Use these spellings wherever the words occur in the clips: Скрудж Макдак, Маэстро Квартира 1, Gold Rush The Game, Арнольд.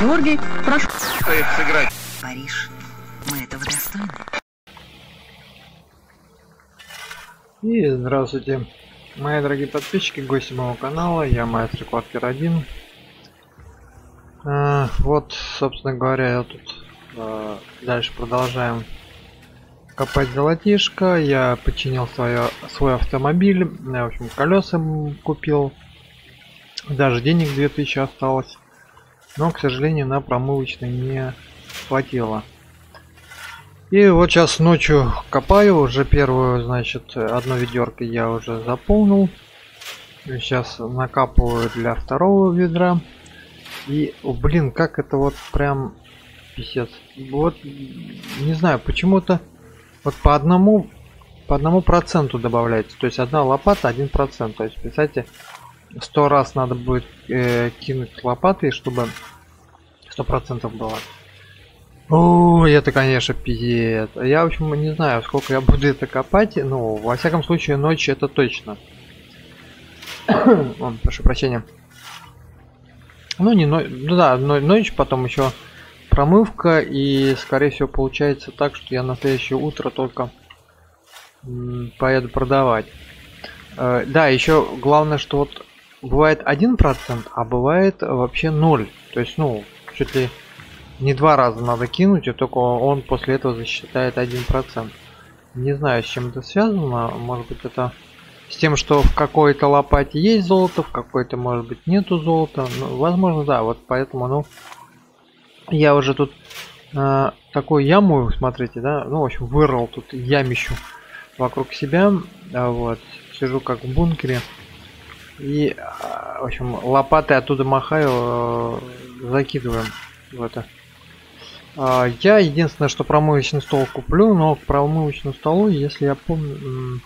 Георгий, прошу. Стоит сыграть. Париж, мы этого достойны. И здравствуйте, мои дорогие подписчики, гости моего канала. Я Маэстро Квартира 1. Вот, собственно говоря, я тут дальше продолжаем копать золотишко. Я починил свой автомобиль. Я, в общем, колеса купил. Даже денег 2000 осталось. Но, к сожалению, на промывочной не хватило. И вот сейчас ночью копаю. Уже первую, значит, одно ведерко я уже заполнил. Сейчас накапываю для второго ведра. И, о, блин, как это вот прям писец. Вот, не знаю, почему-то вот по одному проценту добавляется. То есть одна лопата 1%. То есть, представьте, 100 раз надо будет кинуть лопатой, чтобы 100% было. О, это, конечно, пиздец. Я, в общем, не знаю, сколько я буду это копать, но, во всяком случае, ночью это точно. О, прошу прощения. Ну, не ночь, ну, да, ночь, потом еще промывка, и, скорее всего, получается так, что я на следующее утро только поеду продавать. Да, еще главное, что вот бывает 1%, а бывает вообще 0. То есть, ну, чуть ли не два раза надо кинуть, и только он после этого засчитает 1%. Не знаю, с чем это связано. Может быть, это с тем, что в какой-то лопате есть золото, в какой-то, может быть, нету золота. Ну, возможно, да. Вот поэтому, ну, я уже тут такую яму, смотрите, да, ну, в общем, вырвал тут ямищу вокруг себя. Вот, сижу как в бункере. И, в общем, лопатой оттуда махаю, закидываем в это. Я единственное, что промывочный стол куплю, но к промывочному столу, если я помню,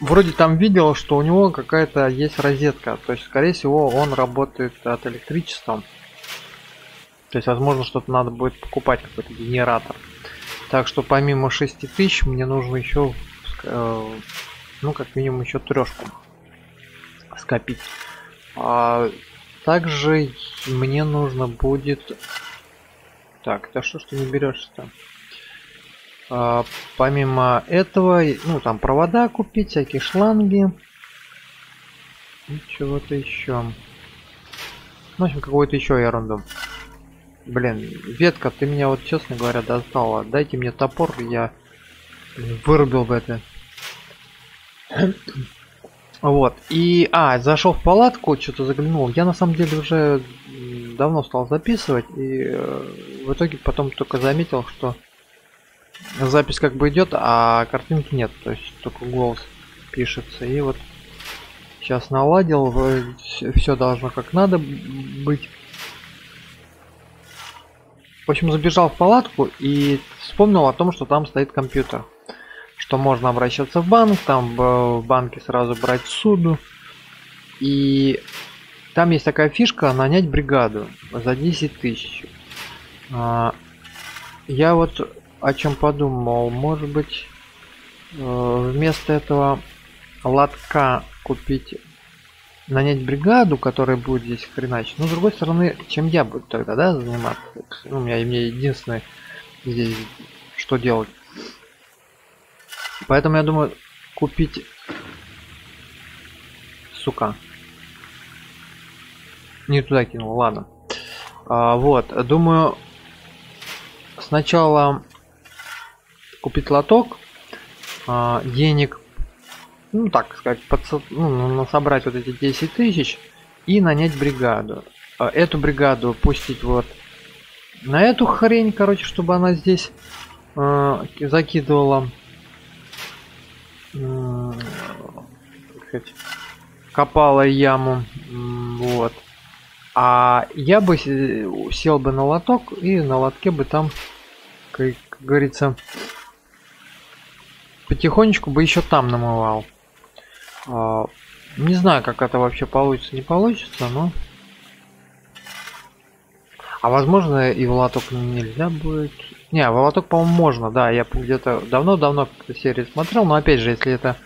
вроде там видел, что у него какая-то есть розетка. То есть, скорее всего, он работает от электричества. То есть, возможно, что-то надо будет покупать, какой-то генератор. Так что помимо 6000 мне нужно еще, ну, как минимум, еще трешку скопить. Также мне нужно будет... Так, да что ж ты не берешь-то? Помимо этого, ну, там провода купить, всякие шланги. И чего-то еще. В общем, какую-то еще ерунду. Блин, ветка, ты меня вот, честно говоря, достала. Дайте мне топор, я вырубил бы это. Вот, и... А, зашел в палатку, что-то заглянул. Я, на самом деле, уже давно стал записывать. И в итоге потом только заметил, что запись как бы идет, а картинки нет. То есть только голос пишется. И вот сейчас наладил. Все должно как надо быть. В общем, забежал в палатку и вспомнил о том, что там стоит компьютер. Что можно обращаться в банк, там в банке сразу брать суду. И там есть такая фишка — нанять бригаду за 10000. Я вот о чем подумал, может быть, вместо этого лотка купить, нанять бригаду, которая будет здесь хреначить. Но с другой стороны, чем я буду тогда, да, заниматься? У меня единственное здесь что делать. Поэтому я думаю купить, сука, не туда кинул, ладно. Вот, думаю сначала купить лоток, денег, ну, так сказать, собрать вот эти 10000 и нанять бригаду. Эту бригаду пустить вот на эту хрень, короче, чтобы она здесь закидывала, копала яму. Вот. А я бы сел бы на лоток и на лотке бы там, как говорится, потихонечку бы еще там намывал. Не знаю, как это вообще получится, не получится, но... А возможно, и в лоток нельзя будет. Не, в лоток, по-моему, можно, да. Я где-то давно какую-то серию смотрел, но опять же, если это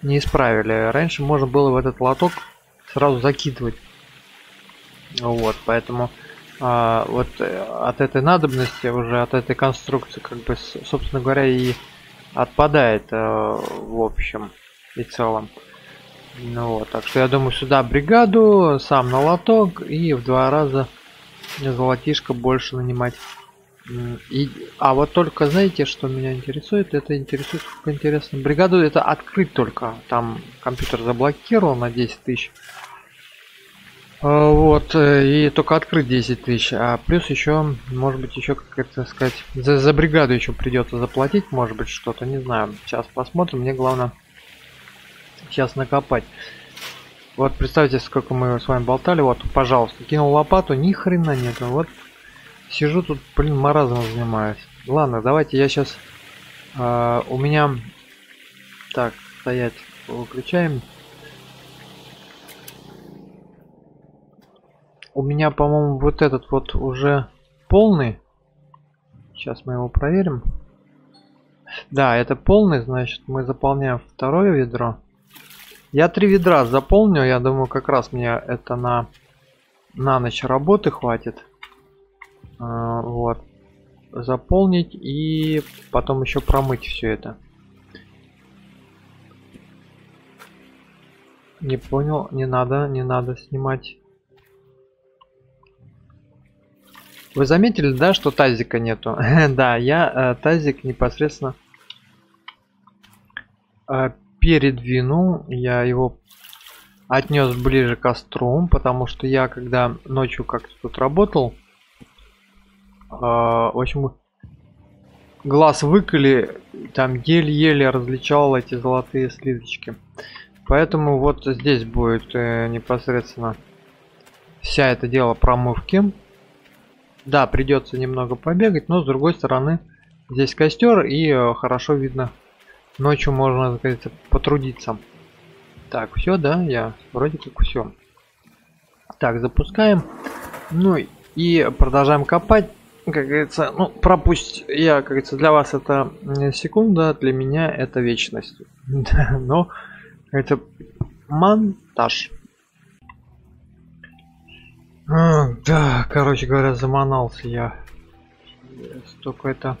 не исправили. Раньше можно было в этот лоток сразу закидывать Вот, поэтому вот от этой надобности, уже от этой конструкции, как бы, собственно говоря, и отпадает в общем и целом. Ну вот, так что я думаю, сюда бригаду, сам на лоток, и в 2 раза золотишко больше нанимать. И, а вот только, знаете, что меня интересует? Это интересует, сколько интересно. Бригаду это открыть только. Там компьютер заблокировал на 10 тысяч. Вот, и только открыть 10 тысяч. А плюс еще, может быть, еще, как это сказать, за бригаду еще придется заплатить, может быть, что-то, не знаю. Сейчас посмотрим, мне главное сейчас накопать. Вот представьте, сколько мы с вами болтали. Вот, пожалуйста, кинул лопату, ни хрена нет. Вот сижу тут, блин, маразмом занимаюсь. Ладно, давайте я сейчас... у меня... Так, стоять, выключаем. У меня, по-моему, вот этот вот уже полный. Сейчас мы его проверим. Да, это полный, значит, мы заполняем 2 ведро. Я 3 ведра заполню, я думаю, как раз мне это на ночь работы хватит. Вот, заполнить и потом еще промыть все это. Не понял, не надо снимать. Вы заметили, да, что тазика нету? Да, я тазик непосредственно передвину, я его отнес ближе к костру, потому что я когда ночью как-то тут работал, в общем, глаз выколи, там еле-еле различал эти золотые слиточки. Поэтому вот здесь будет непосредственно вся это дело промывки. Да, придется немного побегать, но с другой стороны здесь костер и хорошо видно, ночью можно, так сказать, потрудиться. Так, все, да, я вроде как все. Так, запускаем. Ну и продолжаем копать. Как говорится, ну, пропусть я, как говорится, для вас это секунда, для меня это вечность. Но это монтаж. Да, короче говоря, заманался я. Столько это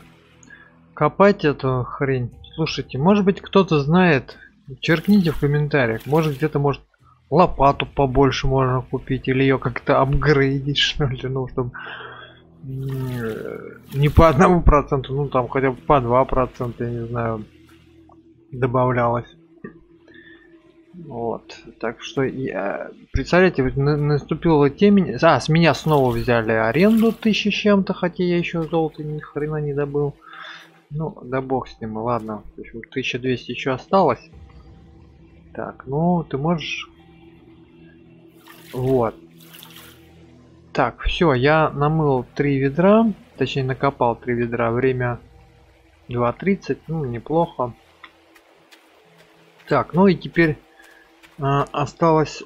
копать эту хрень. Слушайте, может быть, кто-то знает, черкните в комментариях. Может, где-то, может, лопату побольше можно купить или ее как-то апгрейдить, что ли, ну, чтобы не по 1%, ну там хотя бы по 2%, я не знаю, добавлялось. Вот, так что я... Представляете, вот наступила темень. А, с меня снова взяли аренду 1000 с чем-то, хотя я еще золото ни хрена не добыл. Ну, да бог с ним, ладно. В общем, 1200 еще осталось. Так, ну, ты можешь... Вот. Так, все, я намыл 3 ведра, точнее накопал 3 ведра, время 2:30, ну, неплохо. Так, ну и теперь осталось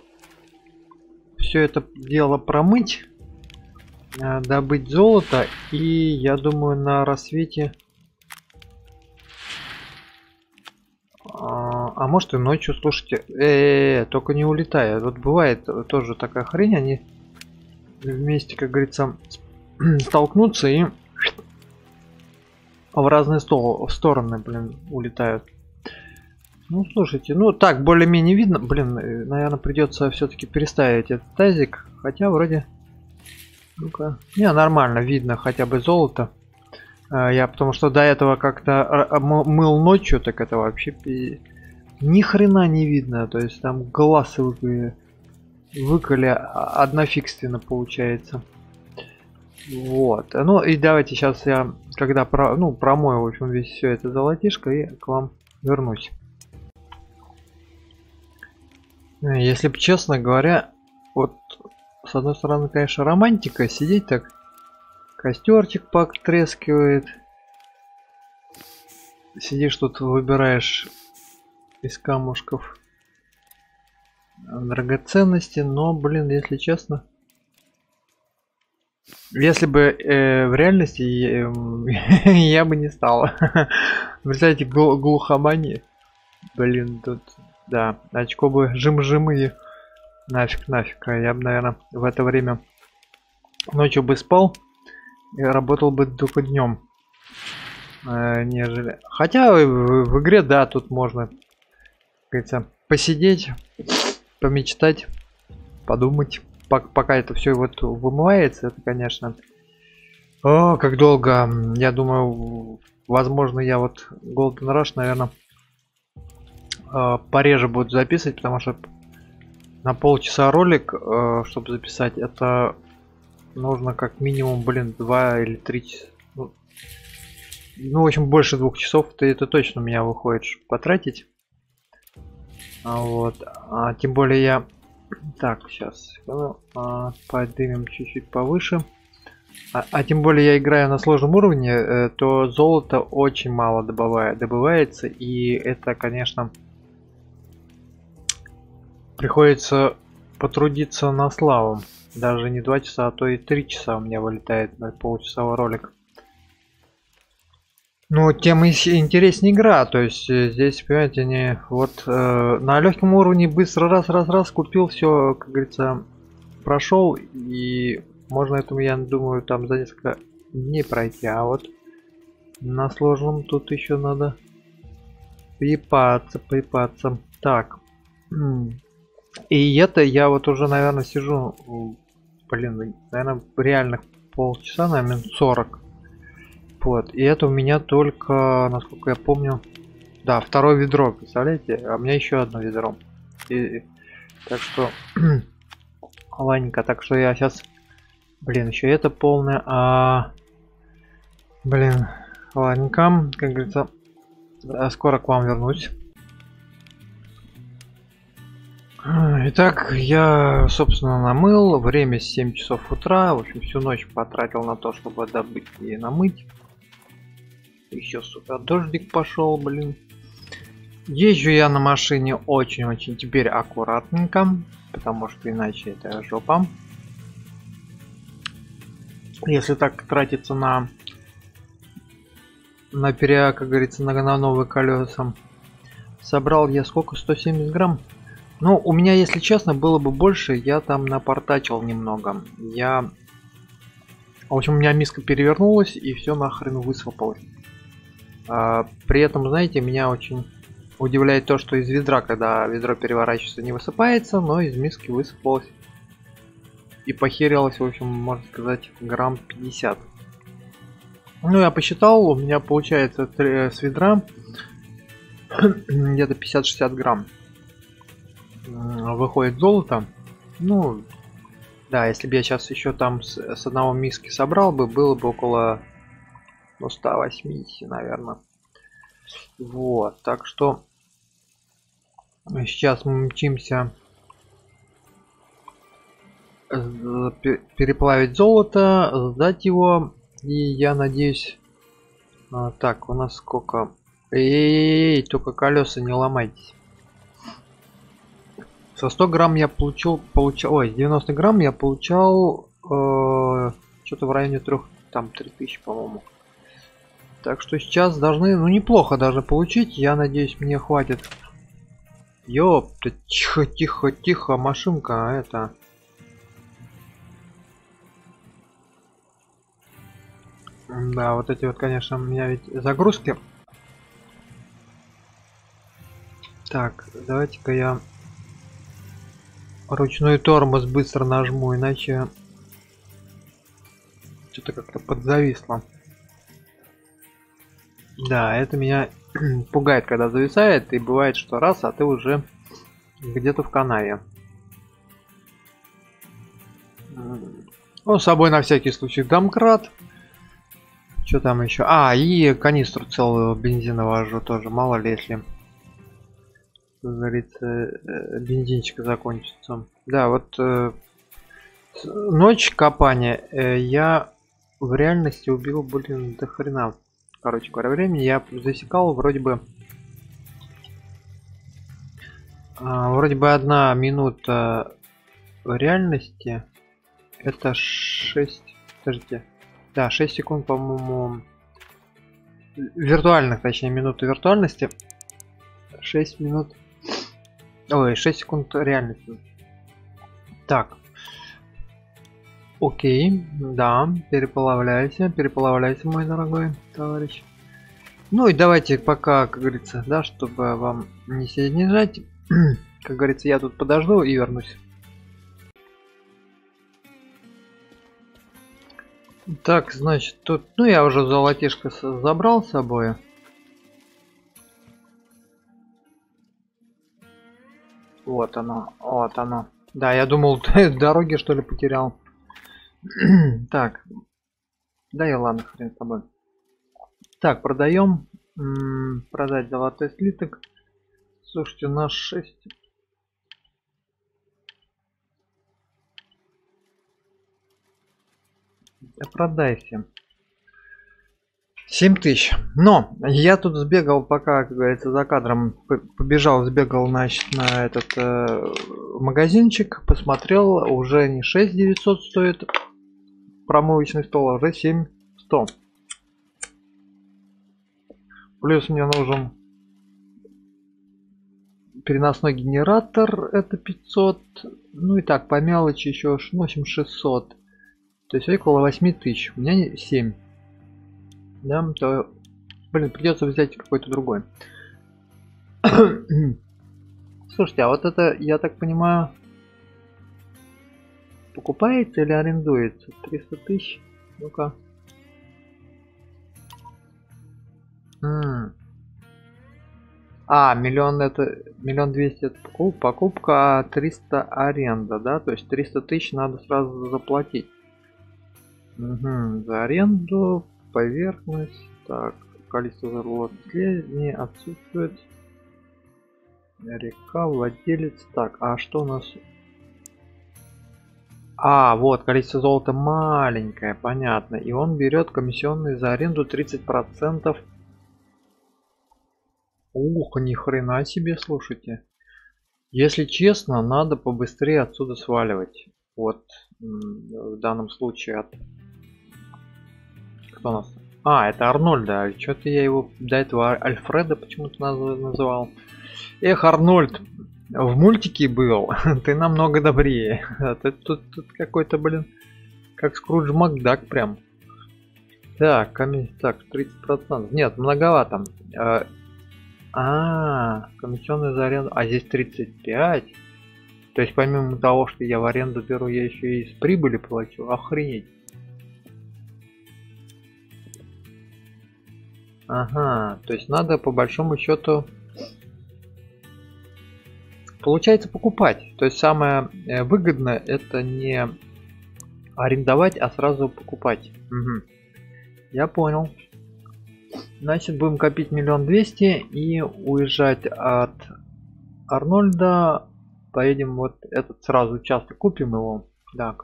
все это дело промыть, добыть золото, и я думаю, на рассвете, а может и ночью, слушайте, только не улетай, вот бывает тоже такая хрень, они вместе, как говорится, столкнутся и в разные стороны, блин, улетают. Ну, слушайте, ну так более-менее видно, блин, наверное, придется все-таки переставить этот тазик, хотя вроде, ну-ка, не, нормально видно хотя бы золото. Я потому что до этого как-то мыл ночью, так это вообще ни хрена не видно, то есть там глаз выколи однофикственно получается. Вот, ну и давайте сейчас я, когда промою, в общем, весь все это золотишко, и к вам вернусь. Если бы, честно говоря, вот с одной стороны, конечно, романтика сидеть так, костерчик потрескивает, сидишь тут, выбираешь из камушков драгоценности, но, блин, если честно, если бы в реальности я бы не стал. Представляете, глухомании, блин, тут, да, очко бы жим-жимы, нафиг, а я бы, наверное, в это время ночью бы спал и работал бы только днем, нежели. Хотя в игре, да, тут можно, как говорится, посидеть, помечтать, подумать. Пока это все вот вымывается, это, конечно, о, как долго. Я думаю, возможно, я вот Golden Rush, наверное, пореже буду записывать, потому что на полчаса ролик, чтобы записать, это нужно как минимум, блин, 2 или 3 часа. Ну, в общем, больше 2 часов, то это точно у меня выходит потратить. Вот. А тем более я... Так, сейчас поднимем чуть-чуть повыше. А тем более я играю на сложном уровне, то золото очень мало добывается, и это, конечно, приходится потрудиться на славу. Даже не 2 часа, а то и 3 часа у меня вылетает на получасовой ролик. Ну, тем интереснее игра, то есть здесь, понимаете, не вот на легком уровне быстро раз купил все, как говорится, прошел, и можно этому, я думаю, там за несколько дней пройти, а вот на сложном тут еще надо припаться. Так, и это я вот уже, наверное, сижу, блин, наверное, реальных полчаса, наверное, минут 40. Вот, и это у меня только, насколько я помню, да, 2 ведро, представляете, а у меня еще 1 ведро. И, так что, ладненько, так что я сейчас, блин, еще это полное, блин, ладненько, как говорится, скоро к вам вернусь. Итак, я, собственно, намыл, время 7 часов утра, в общем, всю ночь потратил на то, чтобы добыть и намыть. Еще с утра дождик пошел, блин. Езжу я на машине очень-очень теперь аккуратненько, потому что иначе это жопа. Если так тратиться на как говорится, на новые колеса. Собрал я сколько? 170 грамм. Ну, у меня, если честно, было бы больше, я там напортачил немного. Я... В общем, у меня миска перевернулась, и все нахрен высыпалось. При этом, знаете, меня очень удивляет то, что из ведра, когда ведро переворачивается, не высыпается, но из миски высыпалось. И похерилось, в общем, можно сказать, грамм 50. Ну, я посчитал, у меня получается с ведра где-то 50-60 грамм выходит золото. Ну, да, если бы я сейчас еще там с одного миски собрал бы, было бы около, ну, 180, наверное. Вот, так что сейчас мы мчимся переплавить золото, сдать его, и я надеюсь... Так, у нас сколько... Эй, только колеса не ломайтесь. Со 100 грамм я получал, ой, 90 грамм я получал что-то в районе 3000, по-моему. Так что сейчас должны, ну, неплохо даже получить. Я надеюсь, мне хватит. Ёпта, тихо, машинка, это. Да, вот эти вот, конечно, у меня ведь загрузки. Так, давайте-ка я ручной тормоз быстро нажму, иначе что-то как-то подзависло. Да, это меня пугает, когда зависает, и бывает, что раз, а ты уже где-то в канаве. Ну, с собой на всякий случай домкрат. Что там еще? А, и канистру целую бензина вожу тоже, мало ли, если... Как говорится, бензинчик закончится. Да, вот ночь копания, я в реальности убил, блин, до хрена, короче говоря, времени. Я засекал вроде бы 1 минута в реальности, это 6, подождите, да, 6 секунд, по-моему, виртуальных, точнее, минуты виртуальности, 6 минут. Ой, 6 секунд реальности. Так. Окей, да, переплавляйся, мой дорогой товарищ. Ну и давайте пока, как говорится, да, чтобы вам не снижать, как говорится, я тут подожду и вернусь. Так, значит, тут, ну я уже золотишко забрал с собой. Вот оно, вот оно. Да, я думал, дороги что ли потерял. Так, да и ладно, хрен с тобой. Так, продаем. Продать золотой слиток. Слушайте, у нас 6. Да продайся. 7000. Но я тут сбегал, пока, как говорится, за кадром побежал, сбегал, значит, на этот магазинчик, посмотрел, уже не 6900 стоит промывочный стол, а уже 7100. Плюс мне нужен переносной генератор, это 500, ну и так по мелочи еще, в общем, 600, то есть около 8000, у меня 7. Да, то, блин, придется взять какой-то другой. Слушайте, а вот это, я так понимаю, покупается или арендуется? 300 000. Ну-ка. А, 1 000 000 это 1 200 000 это покупка, а 300 аренда, да? То есть 300 000 надо сразу заплатить. Угу, за аренду. Поверхность, так, количество золотых слитков отсутствует, река, владелец, так, а что у нас, а вот количество золота маленькое, понятно, и он берет комиссионные за аренду 30%. Ух, ни хрена себе, слушайте, если честно, надо побыстрее отсюда сваливать, вот в данном случае от... Кто у нас? А, это Арнольда. Что-то я его до этого Альфреда почему-то называл. Эх, Арнольд, в мультике был. Ты намного добрее. Ты тут какой-то, блин, как Скрудж Макдак прям. Так, так, 30%. Нет, многовато. Комиссионная за аренду. А здесь 35. То есть помимо того, что я в аренду беру, я еще и с прибыли плачу. Охренеть. Ага, то есть надо по большому счету, получается, покупать. То есть самое выгодное это не арендовать, а сразу покупать. Угу. Я понял. Значит, будем копить 1 200 000 и уезжать от Арнольда. Поедем вот этот сразу участок, купим его. Да,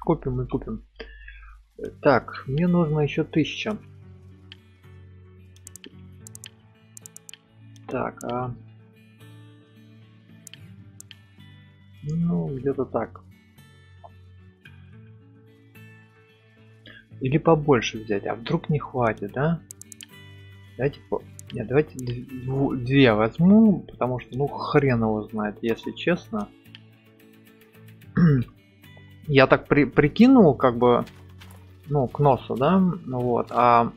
скупим и купим. Так, мне нужно еще 1000. Так, ну где-то так. Или побольше взять, а вдруг не хватит, да? Давайте, нет, давайте 2 возьму, потому что, ну, хрен его знает, если честно. Я так прикинул, как бы, ну, к носу, да, вот, а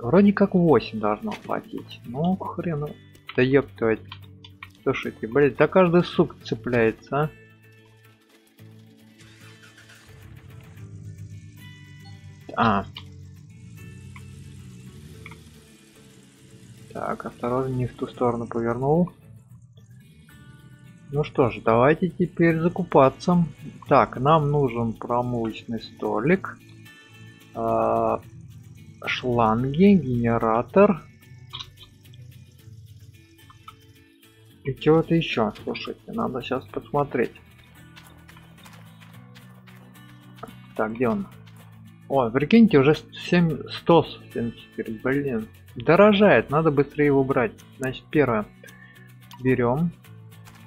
вроде как 8 должно хватить, ну, хрен. Да ёптвать. Слушайте, блять, да каждый сук цепляется, а? Так, осторожно, не в ту сторону повернул. Ну что ж, давайте теперь закупаться. Так, нам нужен промывочный столик, шланги, генератор. И чего-то еще, слушайте, надо сейчас посмотреть. Так, где он? О, прикиньте, уже 7174, блин. Дорожает, надо быстрее его брать. Значит, первое. Берем.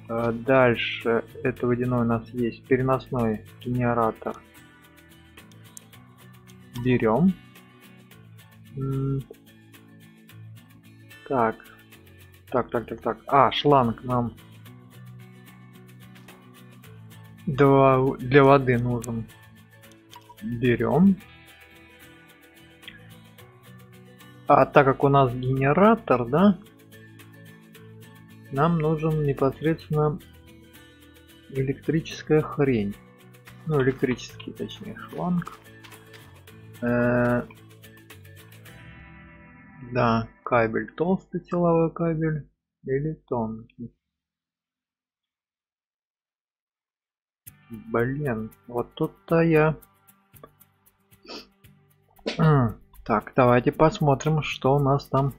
Дальше, это водяной у нас есть, переносной генератор. Берем. Так. А, шланг нам для воды нужен. берем. А так как у нас генератор, да, нам нужен непосредственно электрическая хрень. Ну, электрический, точнее, шланг. Да, кабель толстый, силовой кабель или тонкий. Блин, вот тут-то я... Так, давайте посмотрим, что у нас там.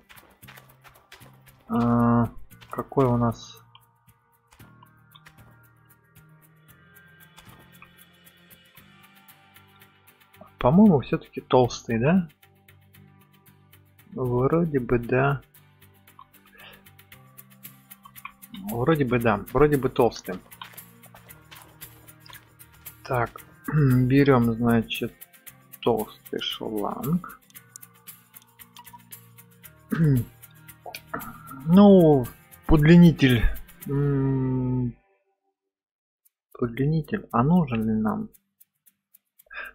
Какой у нас... По-моему, все-таки толстый, да? Вроде бы да. Вроде бы да. Вроде бы толстый. Так, берем, значит, толстый шланг. Ну, подлинитель. Подлинитель, а нужен ли нам?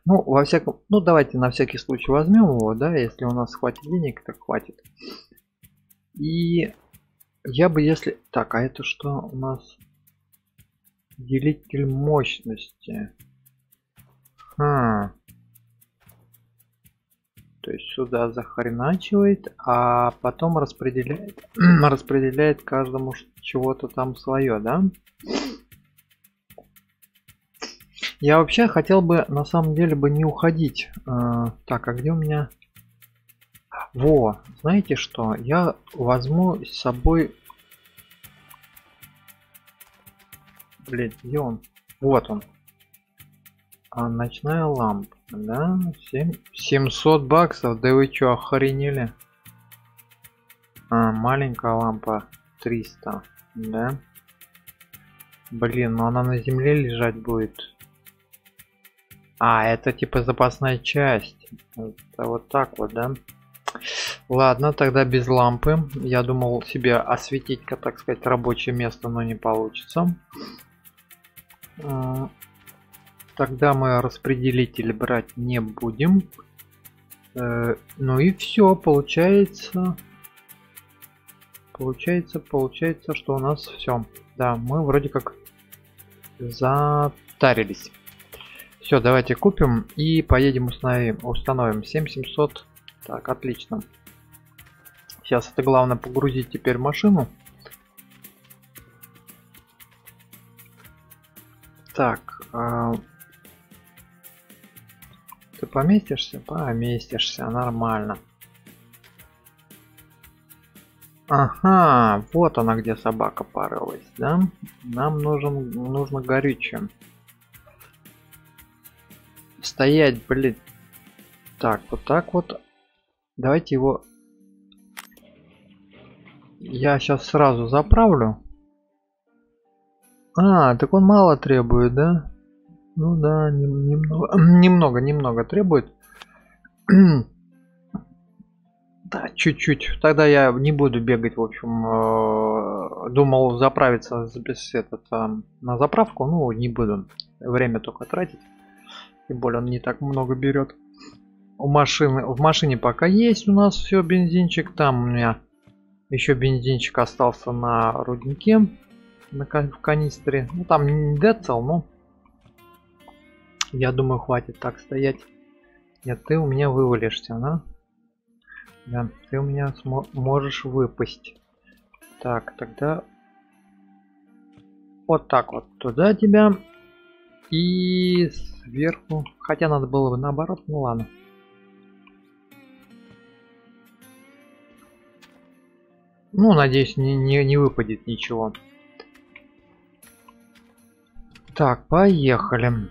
Ну, во всяком... Ну, давайте на всякий случай возьмем его, да, если у нас хватит денег, так хватит. И я бы, если... Так, а это что у нас? Делитель мощности. То есть сюда захреначивает, а потом распределяет, каждому чего-то там свое, да? Я вообще хотел бы, на самом деле, не уходить. Так, а где у меня? Во, знаете что? Я возьму с собой... Блин, где он? Вот он. Ночная лампа, да? 700 баксов, да вы чё, охренели? Маленькая лампа 300, да? Блин, но она на земле лежать будет. А, это типа запасная часть. Это вот так вот, да? Ладно, тогда без лампы. Я думал себе осветить, так сказать, рабочее место, но не получится. Тогда мы распределитель брать не будем. Ну и все, получается. Получается, что у нас все. Да, мы вроде как затарились. Все, давайте купим и поедем установим. 7700. Так, отлично. Сейчас это главное погрузить теперь машину. Так. Ты поместишься? Поместишься. Нормально. Ага, вот она где собака порылась, да? Нам нужно горючее. Стоять, блин. Так, вот так вот. Давайте его... Я сейчас сразу заправлю. А, так он мало требует, да? Ну да, немного требует. Да, чуть-чуть. Тогда я не буду бегать, в общем. Думал заправиться на заправку. Ну, не буду. Время только тратить. Тем более он не так много берет. В машине пока есть у нас все бензинчик. Там у меня еще бензинчик остался на руднике, в канистре. Ну там не децл, но я думаю, хватит так стоять. Нет, ты у меня вывалишься, да? Да, ты у меня можешь выпасть. Так, тогда вот так вот туда тебя. И сверху, хотя надо было бы наоборот, ну ладно. Ну, надеюсь, не выпадет ничего. Так, поехали.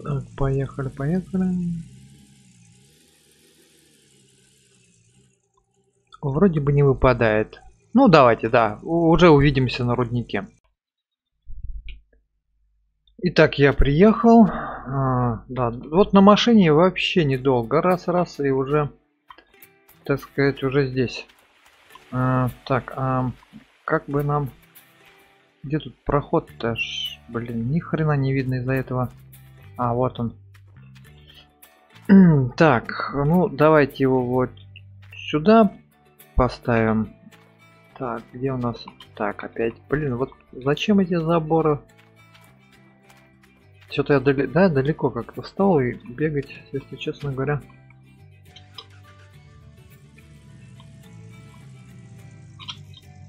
Так, поехали. Вроде бы не выпадает. Ну, давайте, да, уже увидимся на руднике. Итак, я приехал. Да, вот на машине вообще недолго. Раз, и уже, так сказать, уже здесь. Так, как бы нам... Где тут проход-то? Блин, ни хрена не видно из-за этого. А, вот он. Так, ну давайте его вот сюда поставим. Так, где у нас? Так, опять. Блин, вот зачем эти заборы? Что-то я далеко как-то встал и бегать, если честно говоря.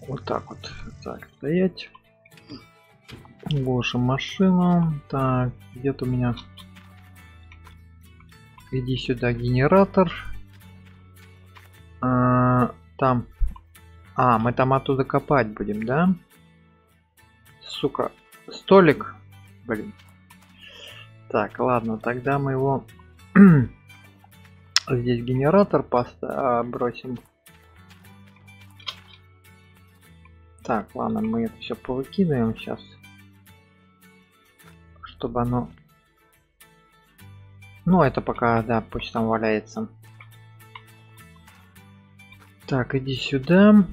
Вот так вот. Так, стоять. Боже, машину. Так, где-то у меня... Иди сюда, генератор. Там. А, мы там оттуда копать будем, да? Сука. Столик. Блин. Так, ладно, тогда мы его здесь генератор бросим. Так, ладно, мы это все повыкидываем сейчас, чтобы оно... Ну, это пока, да, пусть там валяется. Так, иди сюда.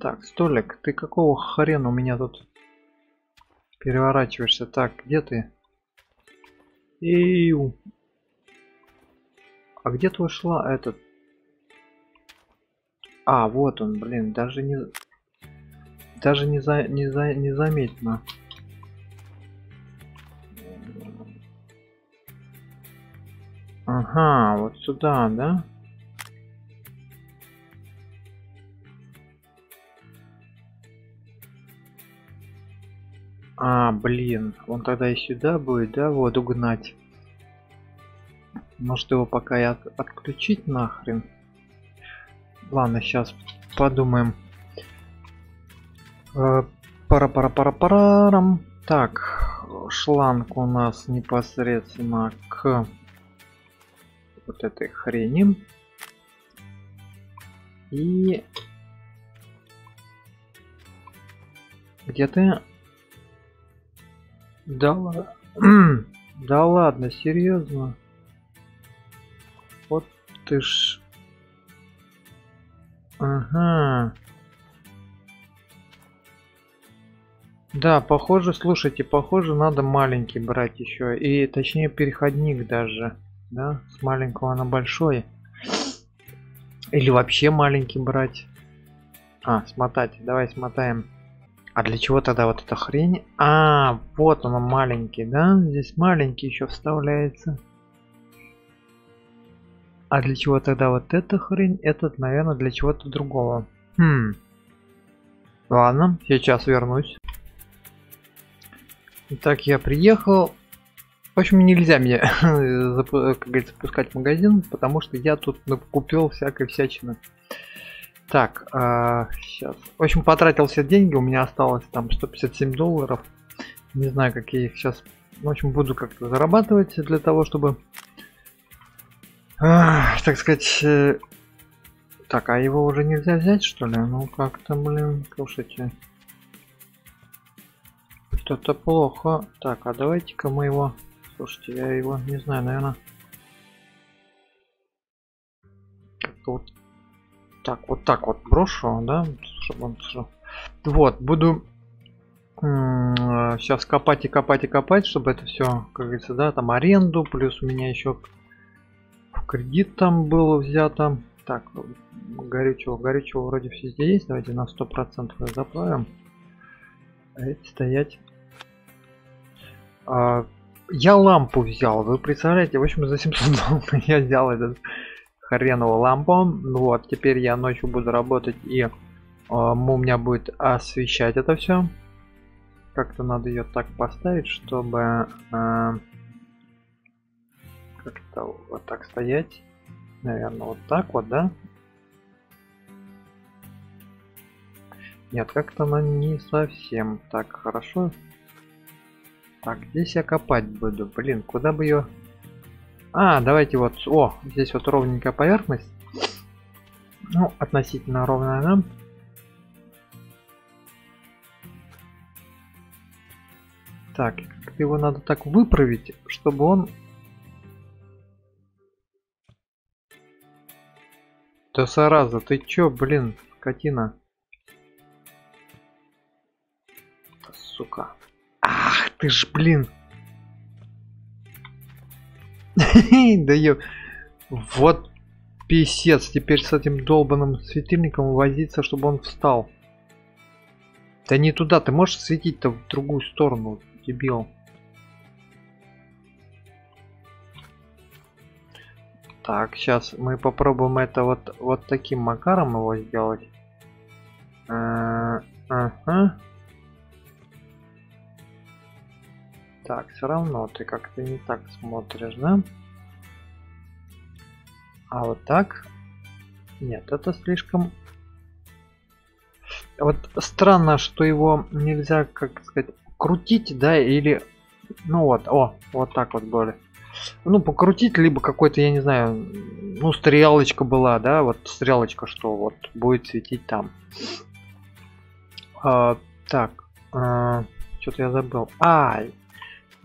Так, столик, ты какого хрена у меня тут... Переворачиваешься. Так, где ты? Иу. А где ты ушла этот? А, вот он, блин, даже незаметно. Ага, вот сюда, да? А, блин, он тогда и сюда будет, да, вот угнать. Может его пока и отключить нахрен. Ладно, сейчас подумаем. Пара-пара-пара-парам. Так, шланг у нас непосредственно к вот этой хрени. И где ты? Да ладно. Да ладно, серьезно. Вот ты ж. Ага. Да, похоже, слушайте, похоже, надо маленький брать еще. И точнее переходник даже. Да, с маленького на большой. Или вообще маленький брать. А, смотать. Давай смотаем. А для чего тогда вот эта хрень? А, вот он маленький, да? Здесь маленький еще вставляется. А для чего тогда вот эта хрень? Этот, наверное, для чего-то другого. Хм. Ладно, сейчас вернусь. Итак, я приехал. В общем, нельзя мне, как говорится, запускать магазин, потому что я тут купил всякой всячины. Так, сейчас. В общем, потратил все деньги, у меня осталось там 157 долларов. Не знаю, как я их сейчас... В общем, буду как-то зарабатывать для того, чтобы... так сказать... Так, а его уже нельзя взять, что ли? Ну, как-то, блин, слушайте. Что-то плохо. Так, а давайте-ка мы его... Слушайте, я его, не знаю, наверное... Как-то вот... так вот брошу, да, чтобы он шел. Вот буду сейчас копать и копать и копать, чтобы это все, как говорится, да, там аренду, плюс у меня еще в кредит там было взято. Так, горючего вроде все здесь есть. Давайте на 100% заплавим. Стоять. Я лампу взял, вы представляете, в общем, за 700 долларов я взял этот хреновую лампу. Вот теперь я ночью буду работать, и у меня будет освещать это все. Как-то надо ее так поставить, чтобы как-то вот так стоять, наверное, вот так вот, да? Нет, как-то она не совсем так хорошо. Так, здесь я копать буду, блин, куда бы ее. А, давайте вот, о, здесь вот ровненькая поверхность. Ну, относительно ровная нам. Так, как-то его надо так выправить, чтобы он... Да, зараза, ты чё, блин, скотина? сука. Ах ты ж, блин. Да ё... Вот писец. Теперь с этим долбаным светильником возиться, чтобы он встал. Да не туда. Ты можешь светить-то в другую сторону, дебил. Так, сейчас мы попробуем это вот таким макаром его сделать. Ага. Так, все равно ты как-то не так смотришь, да? А вот так? Нет, это слишком... Вот странно, что его нельзя, как сказать, крутить, да, или... Ну вот, о, вот так вот более. Ну, покрутить, либо какой-то, я не знаю, ну, стрелочка была, да, вот стрелочка, что вот будет светить там. Так, что-то я забыл.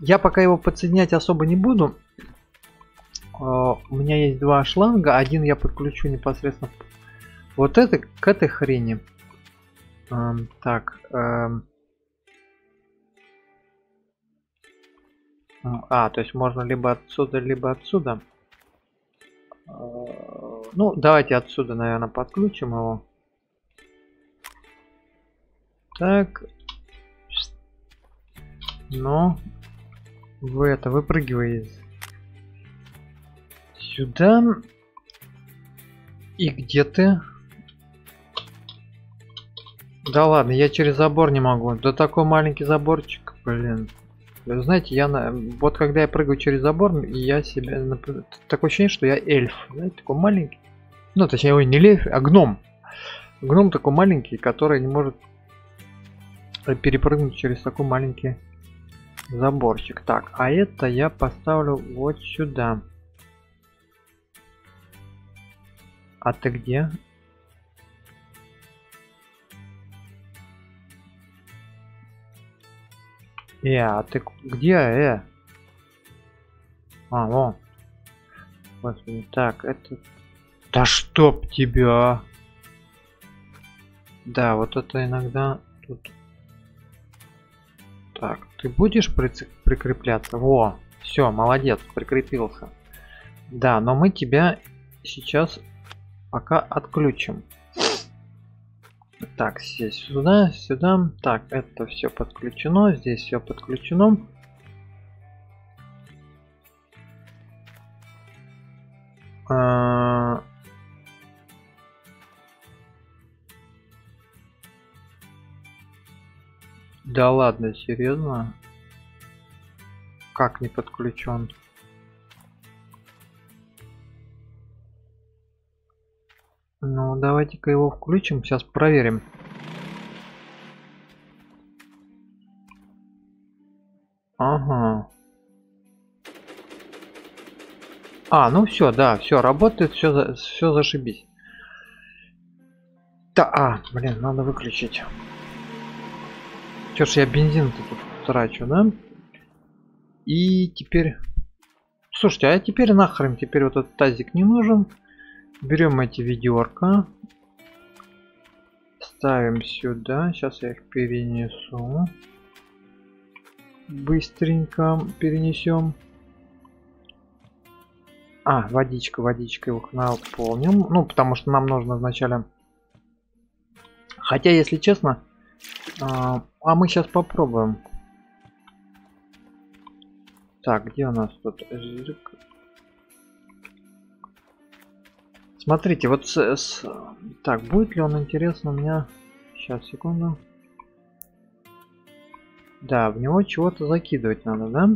Я пока его подсоединять особо не буду. У меня есть два шланга. Один я подключу непосредственно вот это, к этой хрени. Так. То есть можно либо отсюда, либо отсюда. Ну, давайте отсюда, наверное, подключим его. Так. Но вы это выпрыгиваете сюда. И где ты? Да ладно, я через забор не могу. Да такой маленький заборчик, блин. Вы знаете, вот когда я прыгаю через забор, я себя... Такое ощущение, что я эльф. Знаете, такой маленький. Ну, точнее, ой, не эльф, а гном. Гном такой маленький, который не может перепрыгнуть через такой маленький заборчик. Так, а это я поставлю вот сюда. А ты где? А ты где? Во. Господи, так, это... Да чтоб тебя! Да, вот это иногда тут... Так, ты будешь прикрепляться? Во, все, молодец, прикрепился. Да, но мы тебя сейчас пока отключим. Так, здесь сюда, сюда. Так, это все подключено, здесь все подключено. Да ладно, серьезно? Как не подключен? Ну, давайте-ка его включим, сейчас проверим. Ага. Ну все, да, все работает, все зашибись. Блин, надо выключить. Чё ж я бензин-то тут трачу, да? И теперь... Слушайте, а теперь нахрен, теперь вот этот тазик не нужен. Берем эти ведерка, ставим сюда. Сейчас я их перенесу. Быстренько перенесем. Водичка, их наполним. Ну, потому что нам нужно вначале. Хотя, если честно, мы сейчас попробуем. Так, где у нас тут? Смотрите, вот Так, будет ли он интересно у меня... Сейчас, секунду. Да, в него чего-то закидывать надо, да?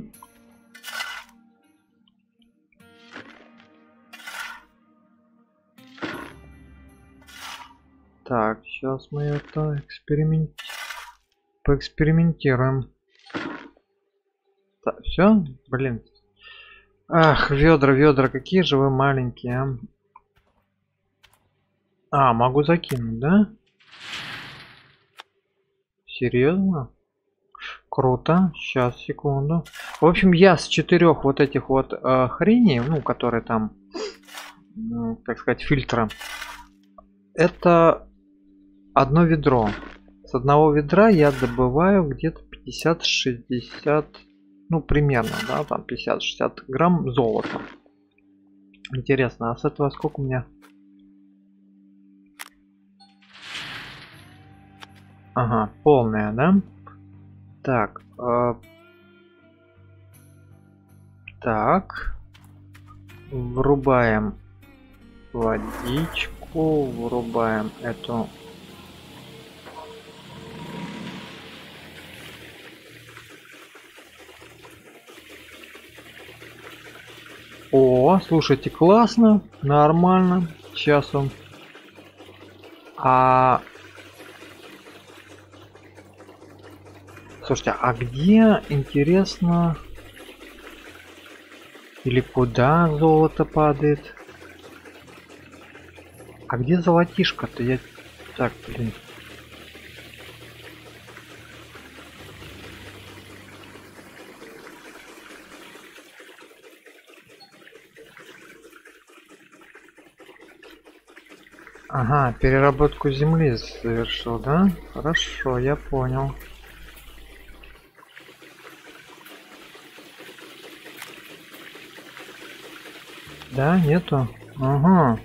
Так, сейчас мы это поэкспериментируем. Так, все? Блин. Ах, ведра, какие же вы маленькие, а? Могу закинуть, да? Серьезно? Круто. Сейчас, секунду. В общем, я с 4 вот этих вот хреней, ну, которые там, так сказать, фильтра, это одно ведро. С одного ведра я добываю где-то 50-60, ну примерно, да, там 50-60 грамм золота. Интересно, а с этого сколько у меня? Ага, полная, да? Так. Так. Врубаем водичку, врубаем эту... О, слушайте, классно, нормально. Сейчас он. А... Слушайте, а где, интересно, или куда золото падает? А где золотишко-то? Я... Так, блин. Ага, переработку земли совершил, да? Хорошо, я понял. Да, нету? Ага.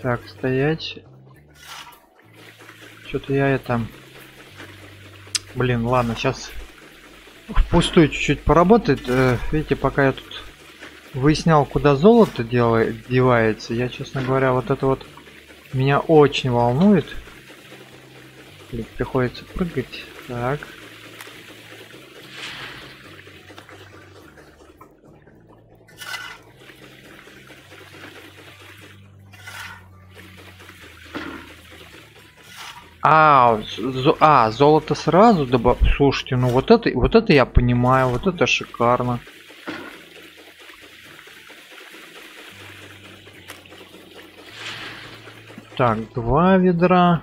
Так, стоять. Что-то я это... Блин, ладно, сейчас впустую чуть-чуть поработает. Видите, пока я тут выяснял, куда золото девается, я, честно говоря, вот это вот меня очень волнует. Блин, приходится прыгать. Так. А, золото сразу добав... Слушайте, ну вот это я понимаю, вот это шикарно. Так, 2 ведра.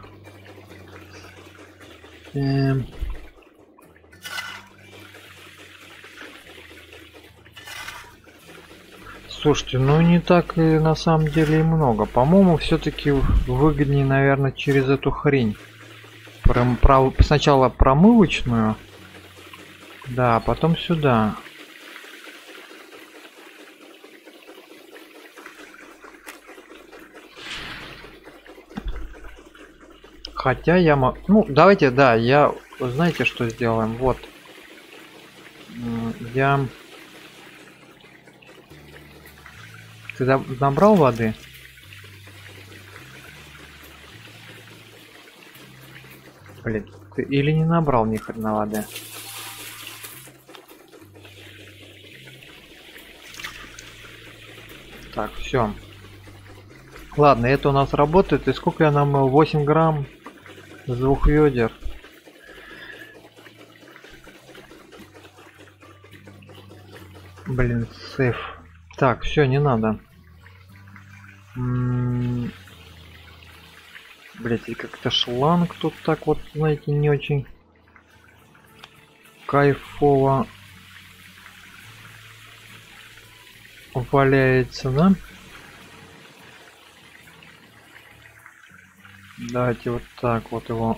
Слушайте, ну не так и на самом деле и много. По-моему, все-таки выгоднее, наверное, через эту хрень. Сначала промывочную, да, потом сюда. Хотя я могу, ну давайте, да, я, знаете, что сделаем? Вот я когда набрал воды. Блин, ты или не набрал ни хрена воды? Так, все. Ладно, это у нас работает. И сколько я намыл? 8 грамм с 2 ведер. Блин, сейф. Так, все, не надо. Блять, и как-то шланг тут так вот, знаете, не очень кайфово валяется, да? Давайте вот так вот его.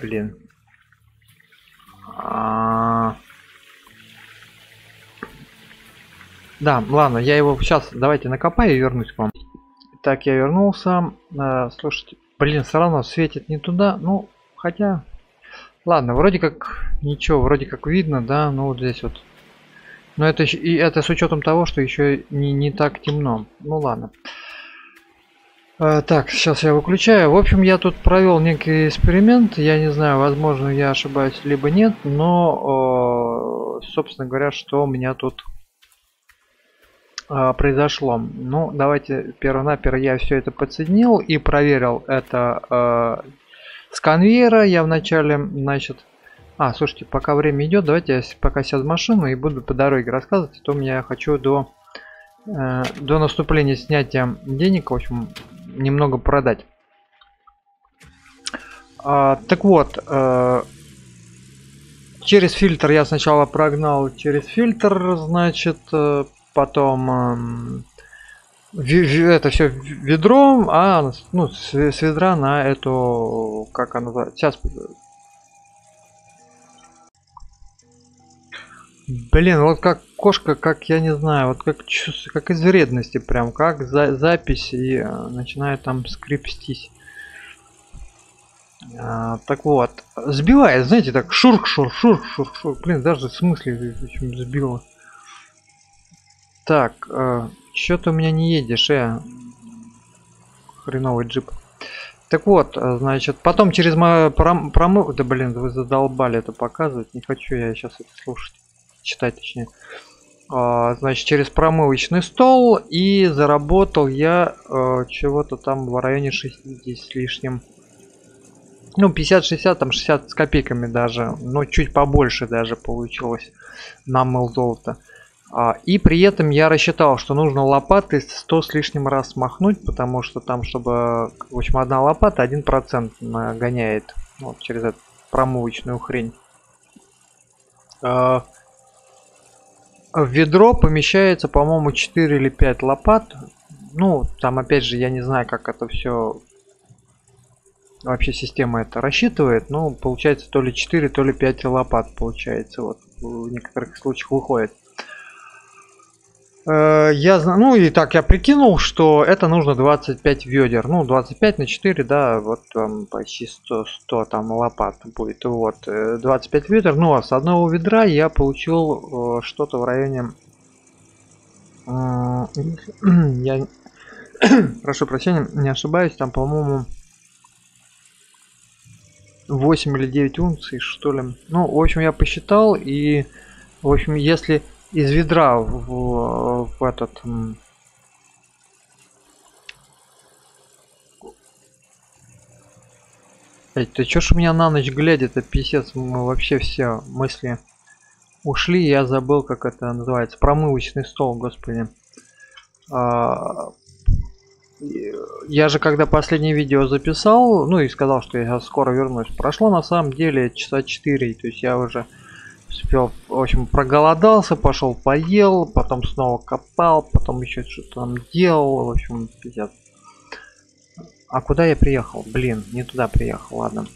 Блин. Да, ладно, я его сейчас, давайте накопаю и вернусь к вам. Так, я вернулся. Слушайте, блин, все равно светит не туда. Ну, хотя... Ладно, вроде как ничего, вроде как видно, да, ну вот здесь вот. Но это еще, и это с учетом того, что еще не так темно. Ну ладно. Так, сейчас я выключаю. В общем, я тут провел некий эксперимент. Я не знаю, возможно, я ошибаюсь, либо нет, но, собственно говоря, что у меня тут... произошло. Ну, давайте перво-наперво я все это подсоединил и проверил это с конвейера. Я вначале, значит... А, слушайте, пока время идет, давайте я пока сяду в машину и буду по дороге рассказывать, что я хочу до наступления снятия денег, в общем, немного продать. Так вот, через фильтр я сначала прогнал, через фильтр, значит... Потом это все ведром, а ну, с ведра на эту, как она сейчас, блин, вот как кошка, как я не знаю, вот как чувство, как из вредности, прям как запись, и начинает там скрипстись. Так вот, сбивает, знаете, так шурх-шурх-шурх-шурх-шурх, блин, даже в смысле сбила. Так, чё ты у меня не едешь, хреновый джип. Так вот, значит, потом через мою промывку, да блин, вы задолбали это показывать, не хочу я сейчас это слушать, читать точнее. Значит, через промывочный стол, и заработал я чего-то там в районе 60 с лишним. Ну, 50-60, там 60 с копейками даже, но чуть побольше даже получилось, намыл золото. И при этом я рассчитал, что нужно лопаты 100 с лишним раз махнуть, потому что там, чтобы, в общем, одна лопата 1% нагоняет вот, через эту промывочную хрень. В ведро помещается, по-моему, 4 или 5 лопат. Ну, там, опять же, я не знаю, как это все... Вообще система это рассчитывает, но получается то ли 4, то ли 5 лопат получается, вот в некоторых случаях выходит. Я знаю, ну и так я прикинул, что это нужно 25 ведер, ну 25 на 4, да, вот там почти 100 там лопат будет, вот 25 ведер, ну а с одного ведра я получил что-то в районе, я прошу прощения, не ошибаюсь, там, по-моему, 8 или 9 унций, что ли. Ну, в общем, я посчитал, и в общем, если из ведра в этот это чё ж у меня на ночь глядя, это писец, вообще все мысли ушли, я забыл, как это называется, промывочный стол, господи. Я же когда последнее видео записал, ну и сказал, что я скоро вернусь, прошло на самом деле часа 4, то есть я уже успел, в общем, проголодался, пошел поел, потом снова копал, потом еще что-то там делал, в общем, пиздец. А куда я приехал? Блин, не туда приехал, ладно.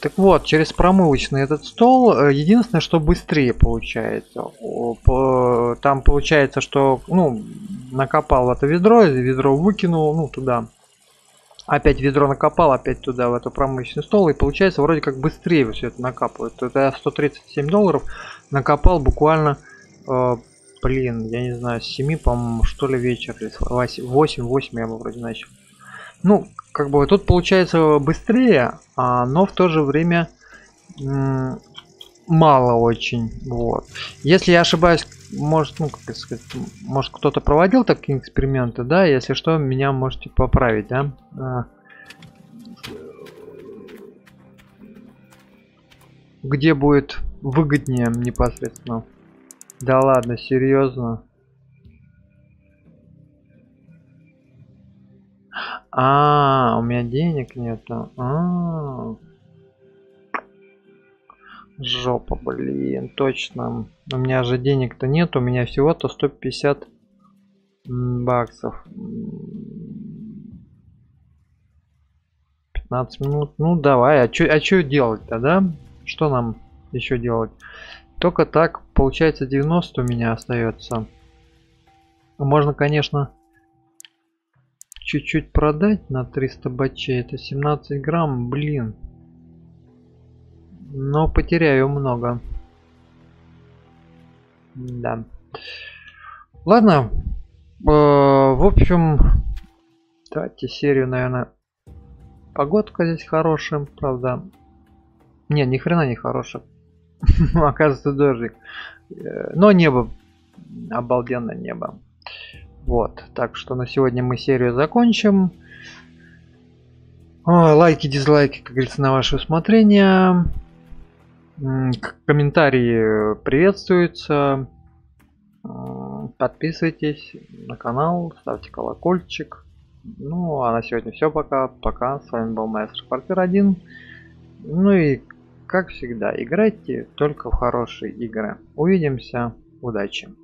Так вот, через промывочный этот стол, единственное, что быстрее получается. Там получается, что, ну, накопал в это ведро выкинул, ну, туда. Опять ведро накопал, опять туда, в это промывочный стол. И получается, вроде как быстрее все это накапывает. Это я 137 долларов накопал буквально, блин, я не знаю, с 7, по-моему, что ли, вечер. 8 я бы вроде начал. Ну, как бы тут получается быстрее, но в то же время мало очень. Вот. Если я ошибаюсь, может, ну, как сказать, может кто-то проводил такие эксперименты, да? Если что, меня можете поправить, да? Где будет выгоднее непосредственно? Да ладно, серьезно. А, у меня денег нету. Жопа, блин, точно. У меня же денег-то нет, у меня всего-то 150 баксов. 15 минут. Ну давай, а чё делать-то, да? Что нам еще делать? Только так, получается, 90 у меня остается. Можно, конечно, чуть-чуть продать на 300 бачей, это 17 грамм, блин, но потеряю много, да. Ладно, в общем, давайте серию, наверное. Погодка здесь хорошая, правда, ни хрена не хорошая, оказывается, дождик, но небо, обалденное небо. Вот, так что на сегодня мы серию закончим. Лайки, дизлайки, как говорится, на ваше усмотрение. Комментарии приветствуются. Подписывайтесь на канал, ставьте колокольчик. Ну, а на сегодня все, пока. Пока, с вами был Маэстро Квартира 1. Ну и, как всегда, играйте только в хорошие игры. Увидимся, удачи!